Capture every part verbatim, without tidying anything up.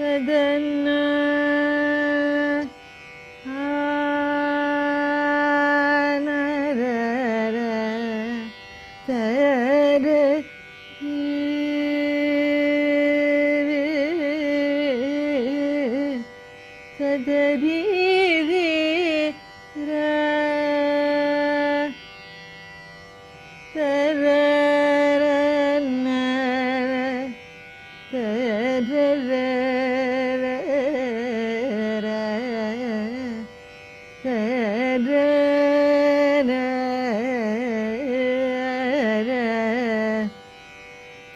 sadana anarara tar.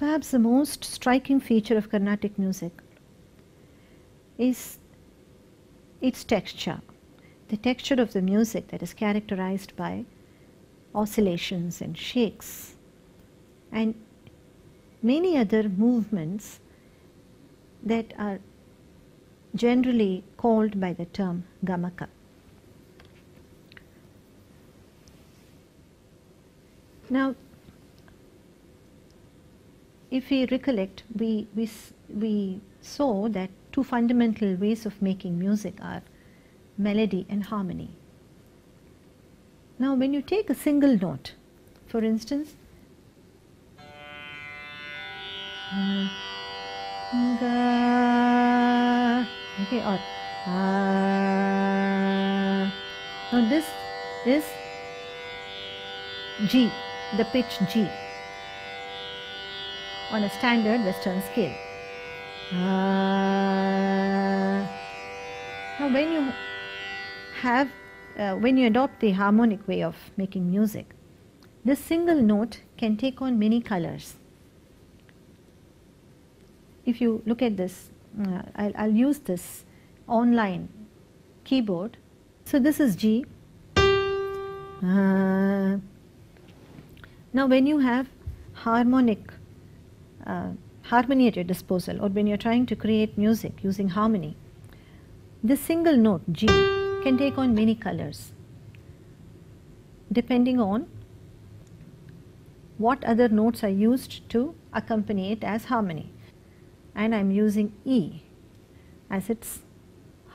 Perhaps the most striking feature of Carnatic music is its texture, the texture of the music that is characterized by oscillations and shakes and many other movements that are generally called by the term gamaka. Now, if we recollect, we, we, we saw that two fundamental ways of making music are melody and harmony. Now, when you take a single note, for instance, okay, or now this is G, the pitch G, on a standard Western scale. Uh, now when you have, uh, when you adopt the harmonic way of making music, this single note can take on many colors. If you look at this, uh, I'll, I'll use this online keyboard. So this is G. Uh, now when you have harmonic Uh, harmony at your disposal, or when you are trying to create music using harmony, this single note G can take on many colors depending on what other notes are used to accompany it as harmony. And I am using E as its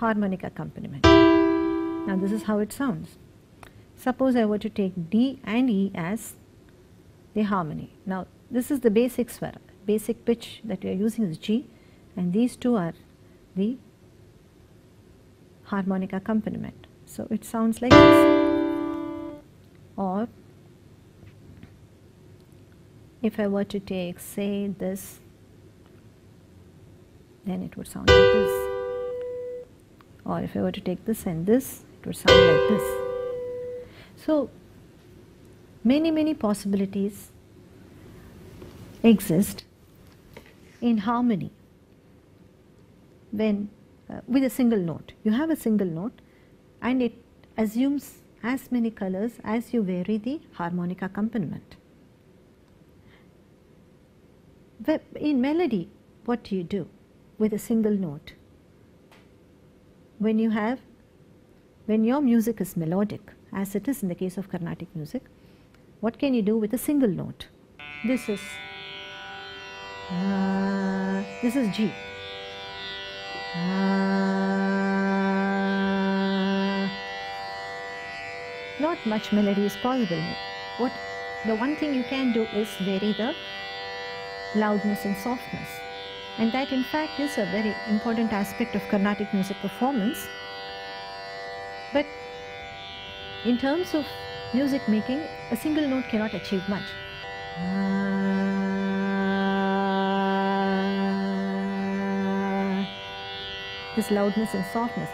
harmonic accompaniment. Now this is how it sounds. Suppose I were to take D and E as the harmony. Now this is the basic swara. Basic pitch that we are using is G, and these two are the harmonic accompaniment. So it sounds like this. Or if I were to take, say, this, then it would sound like this. Or if I were to take this and this, it would sound like this. So many, many possibilities exist in harmony when uh, with a single note. You have a single note and it assumes as many colors as you vary the harmonic accompaniment. But in melody, what do you do with a single note? When you have, when your music is melodic, as it is in the case of Carnatic music, what can you do with a single note? This is uh, this is G. Uh, not much melody is possible. What the one thing you can do is vary the loudness and softness, and that in fact is a very important aspect of Carnatic music performance. But in terms of music making, a single note cannot achieve much. This loudness and softness.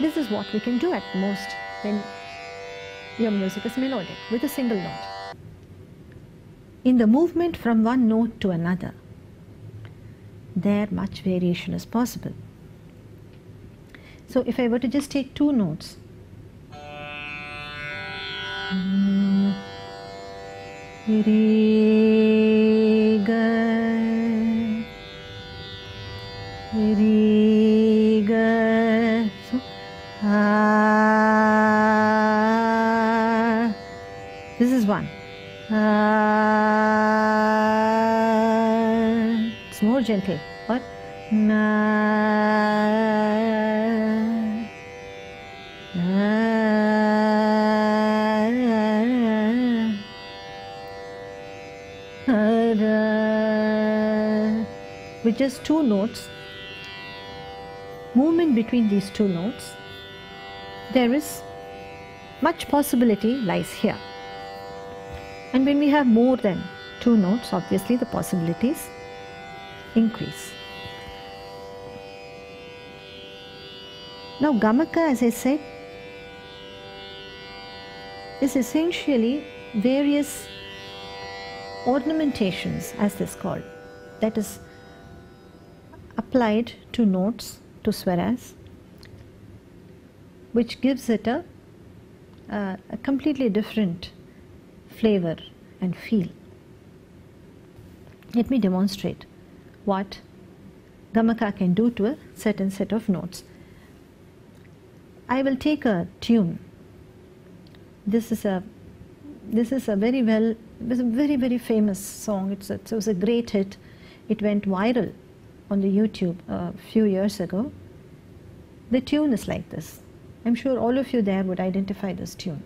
This is what we can do at most when your music is melodic, with a single note. In the movement from one note to another, there much variation is possible. So if I were to just take two notes, so, ah, this is one. Ah, it's more gentle. What? Na, na, na. With just two notes, movement between these two notes, there is much possibility lies here. And when we have more than two notes, obviously the possibilities increase. Now gamaka, as I said, is essentially various ornamentations, as this is called, that is applied to notes, to swaras, which gives it a, uh, a completely different flavor and feel. Let me demonstrate what gamaka can do to a certain set of notes. I will take a tune. This is a this is a very well this is a very very famous song. It's a, it was a great hit. It went viral on the YouTube a few years ago. The tune is like this. I'm sure all of you there would identify this tune.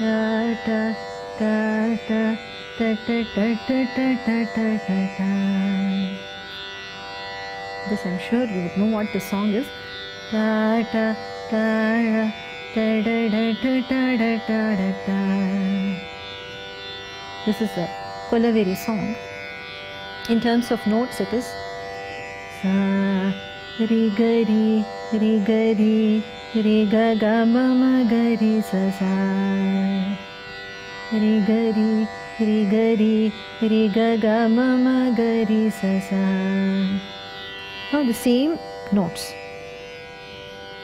Da da da da da da da da da da da. This, I'm sure you would know what the song is. Da da da da da da da da da da. This is a Kolaveri song. In terms of notes, it is sa ri ga ri ri ga ri. Riga gama magari sasa. Rigari, rigari, riga gama magari sasa. Now the same notes.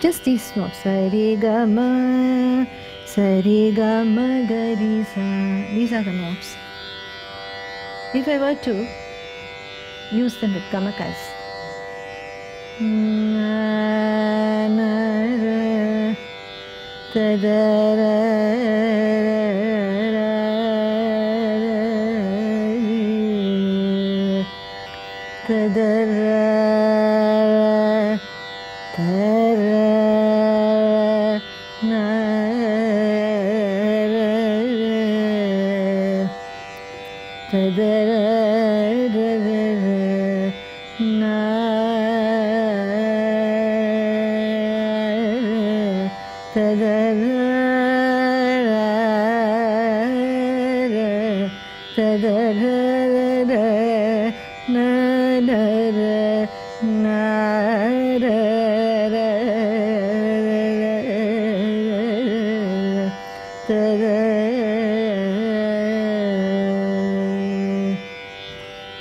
Just these notes. Sariga ma, sariga magari sa. These are the notes. If I were to use them with gamakas. Na, na, da da da da da da na.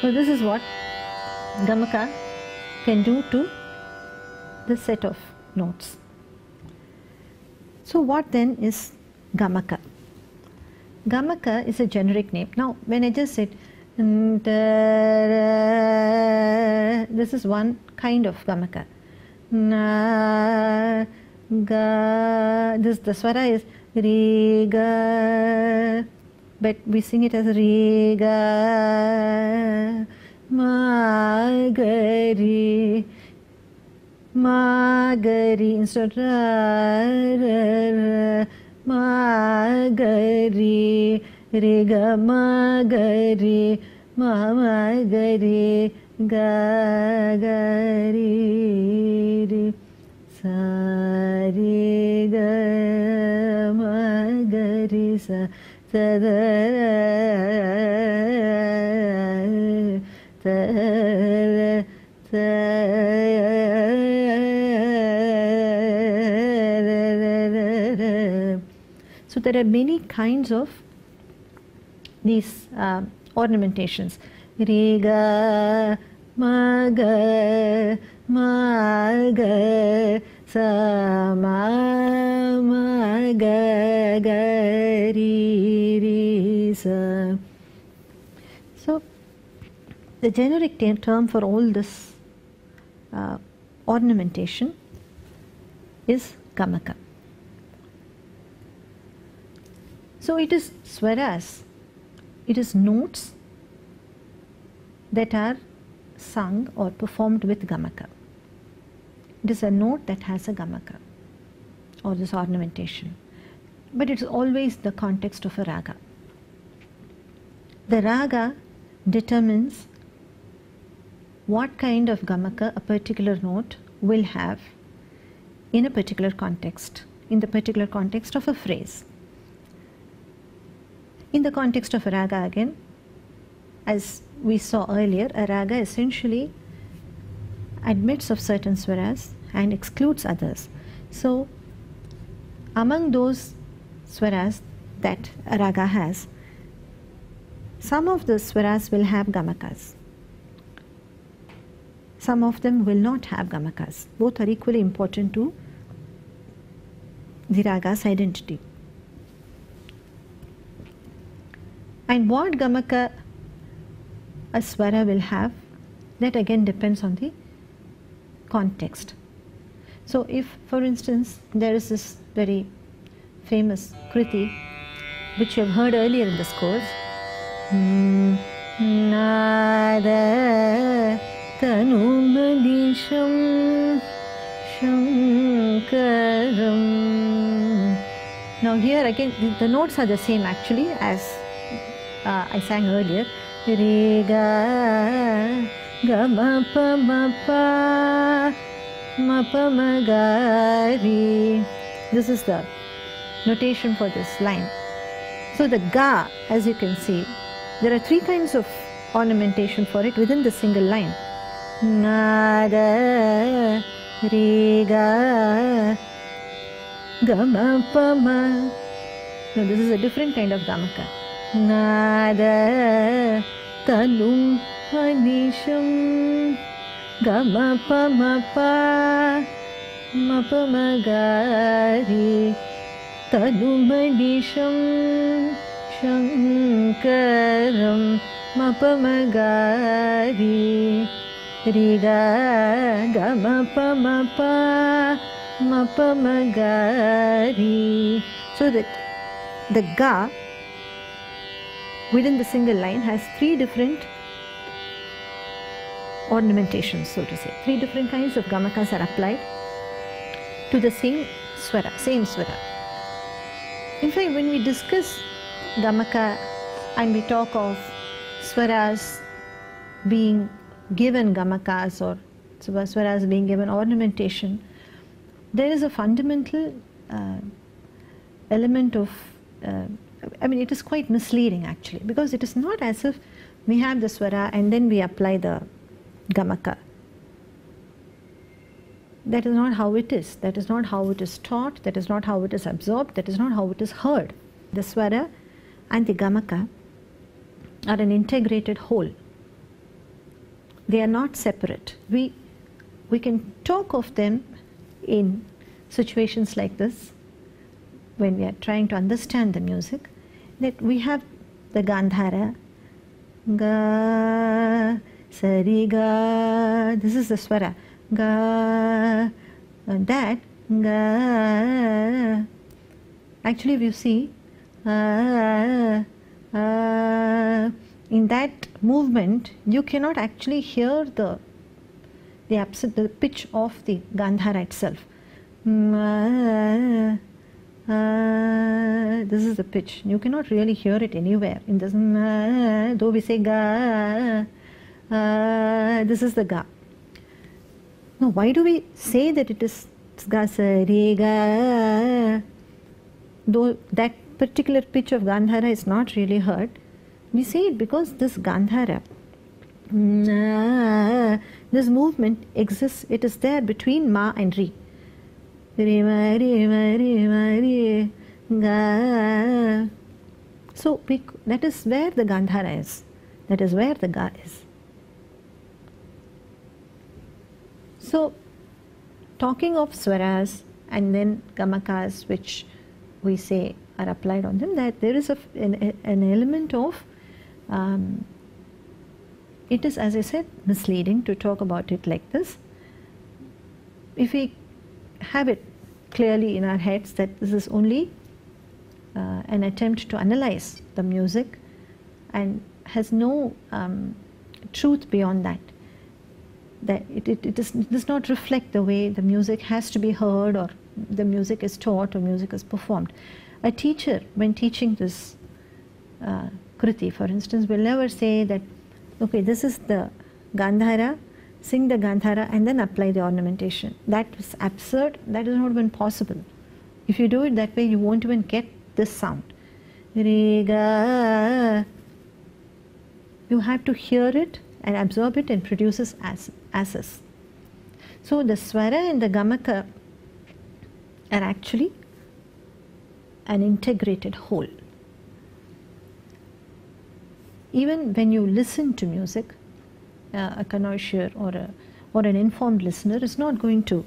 So this is what gamaka can do to this set of notes. So what then is gamaka? Gamaka is a generic name. Now when I just said This is one kind of gamaka. Na ga. This the swara is raga, but we sing it as raga magari magari instead ra ra magari raga magari magari gagari sariga magari sa tadara tadara tadara. So there are many kinds of these uh, ornamentations. Riga maga maga sa ma maga gari sa. So the generic term for all this uh, ornamentation is gamaka. So it is swaras, it is notes that are sung or performed with gamaka. It is a note that has a gamaka or this ornamentation, but it is always the context of a raga. The raga determines what kind of gamaka a particular note will have in a particular context, in the particular context of a phrase. In the context of a raga again, as we saw earlier, a raga essentially admits of certain swaras and excludes others. So among those swaras that a raga has, some of the swaras will have gamakas, some of them will not have gamakas. Both are equally important to the raga's identity. And what gamaka a swara will have, that again depends on the context. So if, for instance, there is this very famous Kriti which you have heard earlier in this course, Nada Tanum Bandisham Shankaram. Now here again the, the notes are the same actually as uh, I sang earlier. Riga gama pa ma pa ma pa ma ga ri. This is the notation for this line. So the ga, as you can see, there are three kinds of ornamentation for it within the single line. Nada riga gama pa ma. Now this is a different kind of gamaka. Nada Tanum Bandisham Gama Pa Ma Pa Ma Pa Ma Ga Ri Tanum Bandisham Shankaram Ma Pa Ma Ga Ri Riga Gama Pa Ma Pa Ma Pa Ma Ga Ri. So that the ga within the single line has three different ornamentations, so to say. Three different kinds of gamakas are applied to the same swara, same swara. In fact, when we discuss gamaka and we talk of swaras being given gamakas or swaras being given ornamentation, there is a fundamental uh, element of uh, I mean, it is quite misleading actually, because it is not as if we have the swara and then we apply the gamaka. That is not how it is. That is not how it is taught. That is not how it is absorbed. That is not how it is heard. The swara and the gamaka are an integrated whole. They are not separate. We, we can talk of them in situations like this, when we are trying to understand the music, that we have the Gandhara, ga, sari ga. This is the swara. Ga, and that ga. Actually, if you see, ah, ah, in that movement, you cannot actually hear the the absent the pitch of the Gandhara itself. Ah, ah, this is the pitch. You cannot really hear it anywhere. In this, ah, though we say ga, ah, this is the ga. Now, why do we say that it is ga sa re ga? Though that particular pitch of Gandhara is not really heard, we say it because this Gandhara, this movement exists, it is there between ma and ri. Re ma, re ma, re ma, re ga. So we, that is where the Gandhara is, that is where the ga is. So talking of swaras and then gamakas, which we say are applied on them, that there is a, an, an element of, um, it is, as I said, misleading to talk about it like this. If we have it clearly in our heads that this is only uh, an attempt to analyze the music and has no um, truth beyond that, that it, it, it, is, it does not reflect the way the music has to be heard or the music is taught or music is performed. A teacher, when teaching this uh, Kriti, for instance, will never say that, okay, this is the Gandhara, sing the Gandhara and then apply the ornamentation. That is absurd, that is not even possible. If you do it that way, you won't even get this sound. Raga. You have to hear it and absorb it and produces as asses. So the swara and the gamaka are actually an integrated whole. Even when you listen to music, uh, a connoisseur or a or an informed listener is not going to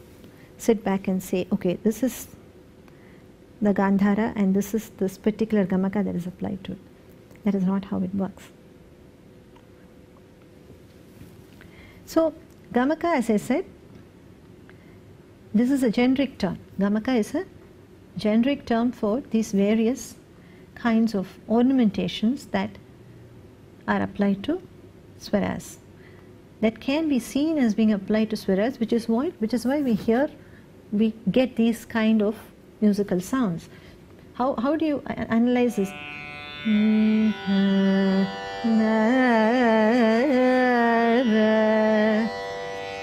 sit back and say, okay, this is the Gandhara and this is this particular gamaka that is applied to it. That is not how it works. So gamaka, as I said, this is a generic term. Gamaka is a generic term for these various kinds of ornamentations that are applied to swaras, that can be seen as being applied to swaras, which is why which is why we hear, we get these kind of musical sounds. How how do you analyze this?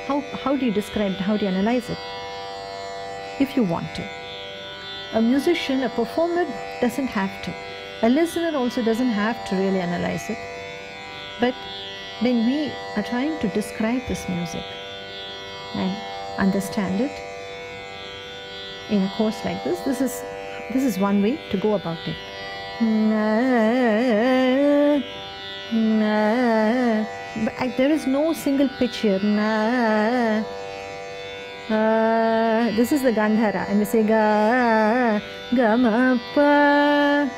How how do you describe it? How do you analyze it? If you want to. A musician, a performer doesn't have to. A listener also doesn't have to really analyze it. But when we are trying to describe this music and understand it in a course like this, this is, this is one way to go about it. But there is no single pitch here. Uh, this is the Gandhara, and we say ga, ga ma pa,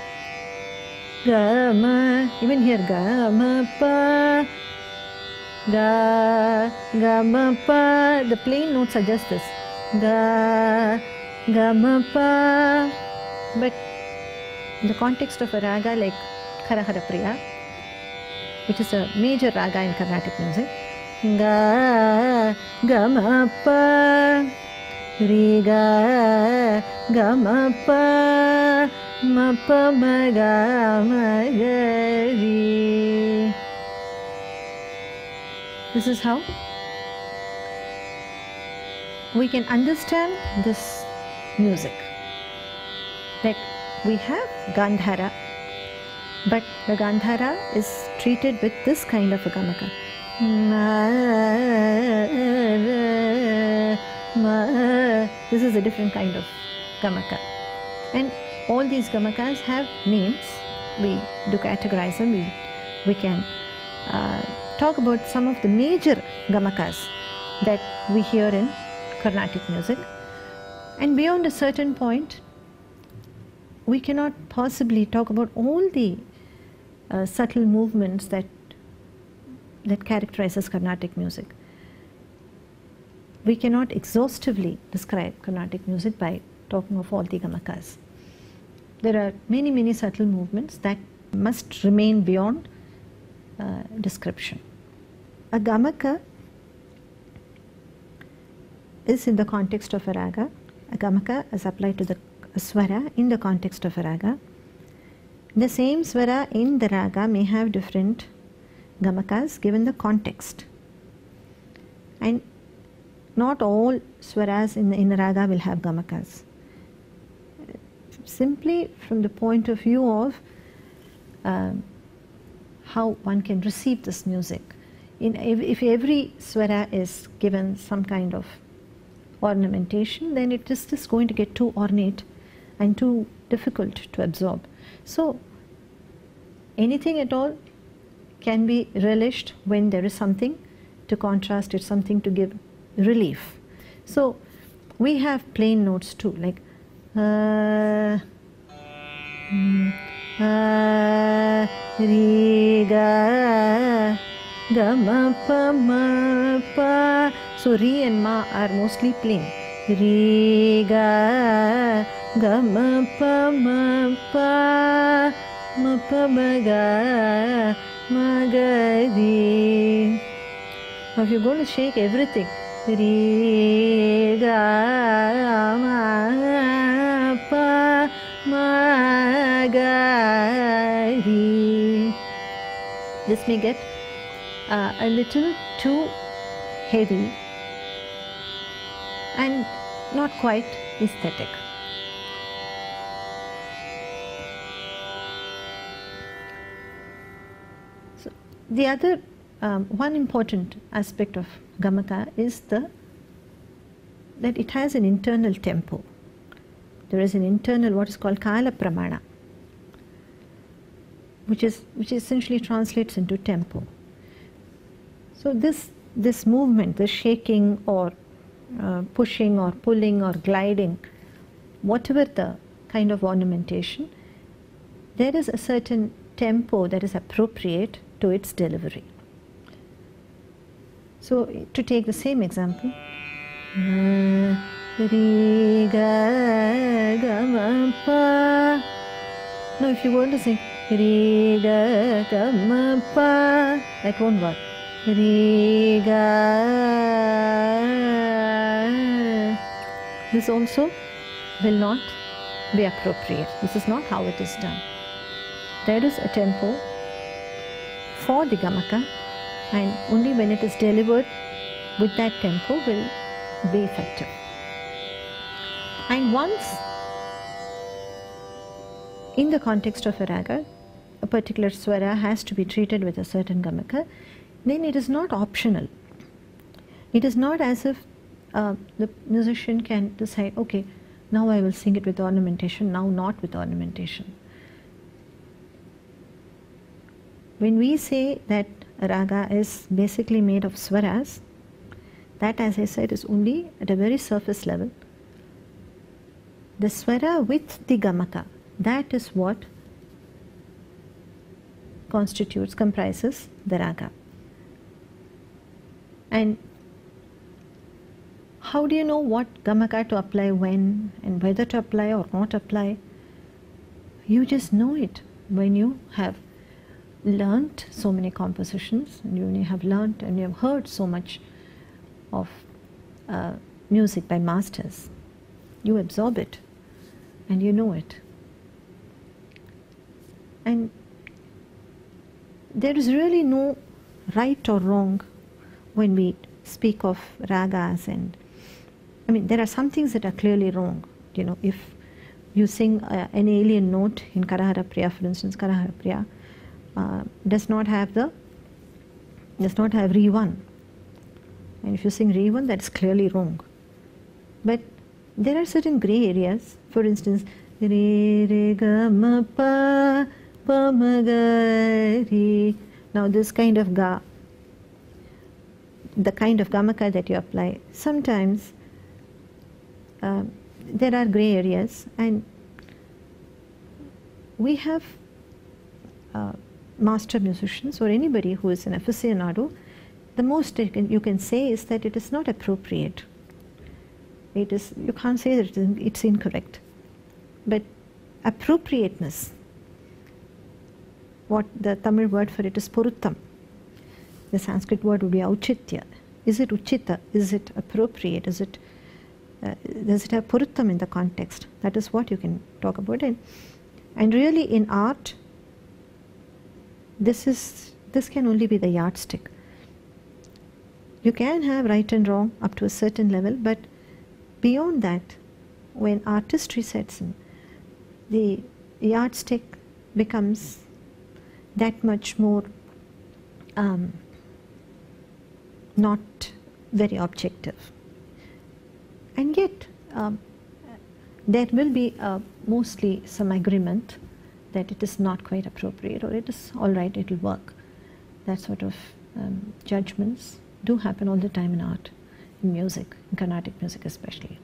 ga ma. Even here ga ma pa, ga ga ma pa. The plain notes are just this, ga ga ma pa. But in the context of a raga like Kharaharapriya, which is a major raga in Carnatic music, ga ga ma pa, re ga ga ma pa, ma pa ma ga ma ga re. This is how we can understand this music, that we have Gandhara, but the Gandhara is treated with this kind of a gamaka. This is a different kind of gamaka, and all these gamakas have names. We do categorize them. We, we can uh, talk about some of the major gamakas that we hear in Carnatic music, and beyond a certain point we cannot possibly talk about all the uh, subtle movements that that characterizes Carnatic music. We cannot exhaustively describe Carnatic music by talking of all the gamakas. There are many, many subtle movements that must remain beyond uh, description. A gamaka is in the context of a raga. A gamaka is applied to the swara in the context of a raga. The same swara in the raga may have different gamakas given the context, and not all swaras in the in the raga will have gamakas. Simply from the point of view of uh, how one can receive this music. In if, if every swara is given some kind of ornamentation, then it is just going to get too ornate and too difficult to absorb. So anything at all can be relished when there is something to contrast it, something to give relief. So we have plain notes too, like uh, mm, uh, riga, gama, pa, ma, pa. So re and ma are mostly plain. Riga, gama, pa, ma, pa, ma, pa, ma, ga, ma, ga, di. Now if you're going to shake everything, re ga ma pa ma ga re, this may get uh, a little too heavy and not quite aesthetic. So the other Um, one important aspect of gamaka is the that it has an internal tempo. There is an internal, what is called Kala Pramana, which is which essentially translates into tempo. So this this movement, the shaking or uh, pushing or pulling or gliding, whatever the kind of ornamentation, there is a certain tempo that is appropriate to its delivery. So to take the same example, now if you want to sing that won't work. This also will not be appropriate. This is not how it is done. There is a tempo for the gamaka, and only when it is delivered with that tempo will be effective. And once in the context of a raga, a particular swara has to be treated with a certain gamaka, then it is not optional. It is not as if uh, the musician can decide, okay, now I will sing it with ornamentation, now not with ornamentation. When we say that raga is basically made of swaras, that, as I said, is only at a very surface level. The swara with the gamaka, that is what constitutes, comprises the raga. And how do you know what gamaka to apply when and whether to apply or not apply? You just know it when you have learnt so many compositions, and you have learnt and you have heard so much of uh, music by masters. You absorb it and you know it. And there is really no right or wrong when we speak of ragas, and I mean, there are some things that are clearly wrong. You know, if you sing uh, an alien note in Kharaharapriya, for instance, Kharaharapriya Uh, does not have the does not have re one, and if you sing re one, that's clearly wrong. But there are certain grey areas. For instance, re re ga ma pa pa ma ga re. Now this kind of ga, the kind of gamaka that you apply, sometimes uh, there are grey areas, and we have. Uh, master musicians or anybody who is an aficionado, the most you can, you can say is that it is not appropriate. It is, you can't say that it's incorrect. But appropriateness, what the Tamil word for it is poruttam, the Sanskrit word would be auchitya. Is it uchita? Is it appropriate? Is it, uh, does it have poruttam in the context? That is what you can talk about. And, and really in art, this is, this can only be the yardstick. You can have right and wrong up to a certain level, but beyond that, when artistry sets in, the yardstick becomes that much more um, not very objective. And yet, um, there will be uh, mostly some agreement that it is not quite appropriate, or it is all right, it will work. That sort of um, judgments do happen all the time in art, in music, in Carnatic music especially.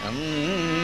Mm-hmm.